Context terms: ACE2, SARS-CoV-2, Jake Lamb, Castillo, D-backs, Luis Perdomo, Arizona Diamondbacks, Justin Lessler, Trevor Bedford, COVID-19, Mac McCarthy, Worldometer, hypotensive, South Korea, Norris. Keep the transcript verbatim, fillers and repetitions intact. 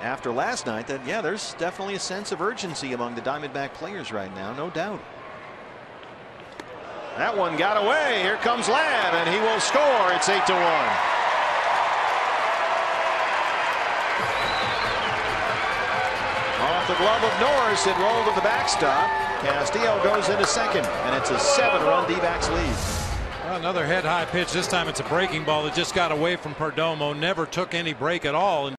after last night that, yeah, there's definitely a sense of urgency among the Diamondback players right now, no doubt. That one got away. Here comes Lamb, and he will score. It's eight to one. The glove of Norris, it rolled to the backstop. Castillo goes into second, and it's a seven-run D-backs lead. Well, another head-high pitch. This time it's a breaking ball that just got away from Perdomo. Never took any break at all.